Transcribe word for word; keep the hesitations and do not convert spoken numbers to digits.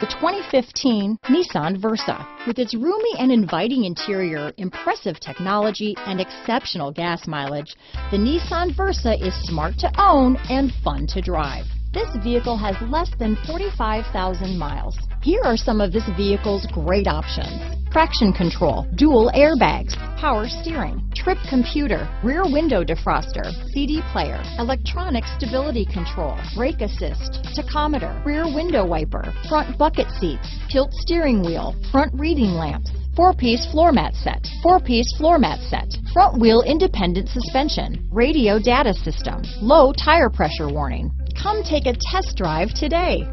The twenty fifteen Nissan Versa. With its roomy and inviting interior, impressive technology, and exceptional gas mileage, the Nissan Versa is smart to own and fun to drive. This vehicle has less than forty-five thousand miles. Here are some of this vehicle's great options. Traction control, dual airbags, power steering, trip computer, rear window defroster, C D player, electronic stability control, brake assist, tachometer, rear window wiper, front bucket seats, tilt steering wheel, front reading lamps, four-piece floor mat set, four-piece floor mat set, front wheel independent suspension, radio data system, low tire pressure warning. Come take a test drive today.